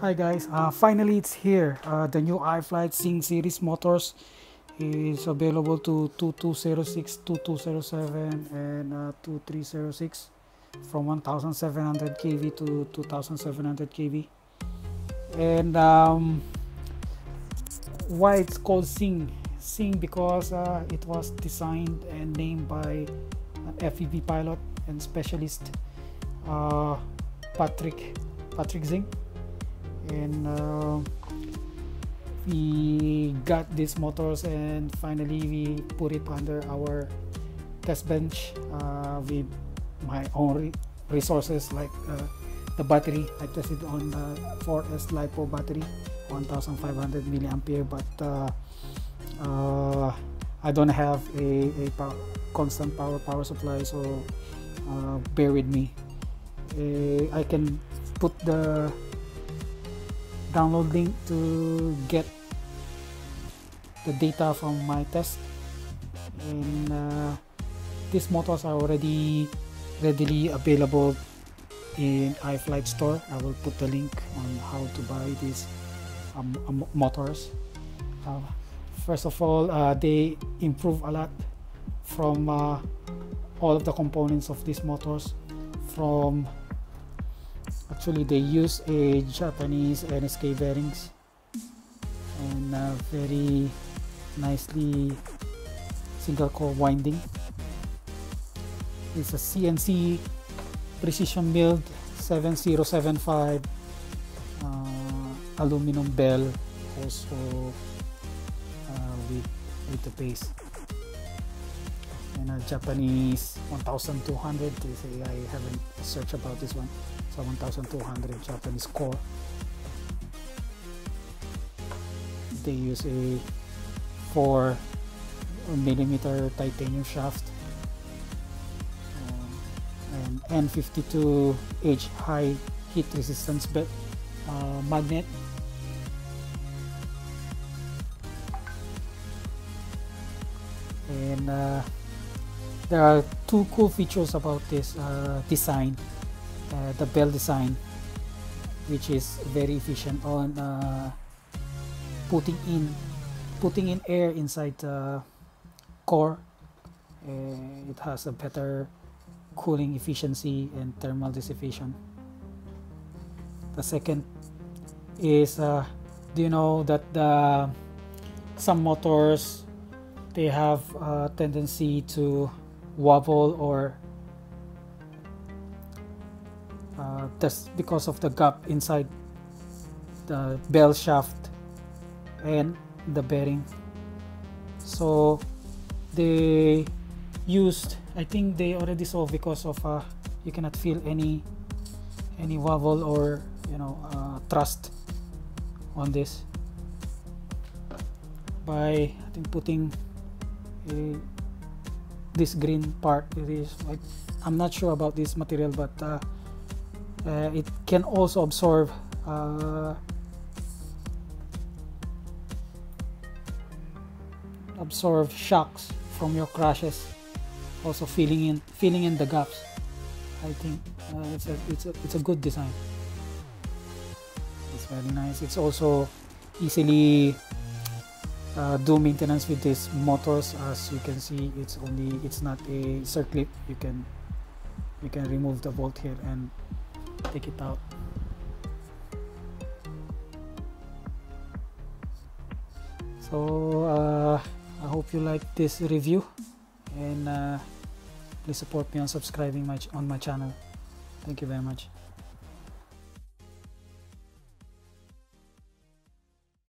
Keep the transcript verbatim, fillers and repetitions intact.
Hi guys, uh, finally it's here. Uh, the new iFlight X I N G series motors is available to twenty-two oh six, twenty-two oh seven and uh, twenty-three oh six, from one thousand seven hundred K V to two thousand seven hundred K V. And um, why it's called X I N G? X I N G because uh, it was designed and named by an F E V pilot and specialist, uh, Patrick Patrick Zink. And uh, we got these motors, and finally we put it under our test bench uh, with my own resources, like uh, the battery. I tested on the four S LiPo battery, one thousand five hundred milliampere, but uh, uh, I don't have a, a power, constant power power supply, so uh, bear with me. Uh, I can put the download link to get the data from my test, and uh, these motors are already readily available in iFlight store. I will put the link on how to buy these um, um, motors. Uh, first of all, uh, they improve a lot from uh, all of the components of these motors. From Actually, they use a Japanese N S K bearings, and uh, very nicely single core winding. It's a C N C precision milled seven zero seven five uh, aluminum bell, also uh, with, with the base, and a Japanese one thousand two hundred. They say I haven't searched about this one. So one thousand two hundred Japanese core. They use a four millimeter titanium shaft, um, and N fifty-two H high heat resistance bed, uh, magnet. And uh, there are two cool features about this uh, design. Uh, the bell design, which is very efficient on uh, putting in putting in air inside the core. Uh, it has a better cooling efficiency and thermal dissipation. The second is, uh, do you know that the, some motors, they have a tendency to wobble or Uh, that's because of the gap inside the bell shaft and the bearing. So they used, I think they already solved, because of uh, you cannot feel any any wobble or, you know, uh, thrust on this, by I think putting a, this green part. It is, I, I'm not sure about this material, but uh, Uh, it can also absorb uh, absorb shocks from your crashes, also filling in filling in the gaps. I think uh, it's a it's a it's a good design. It's very nice. It's also easily uh, do maintenance with these motors. As you can see, it's only it's not a circlip. You can you can remove the bolt here and take it out. So uh, I hope you like this review, and uh, please support me on subscribing my ch on my channel. Thank you very much.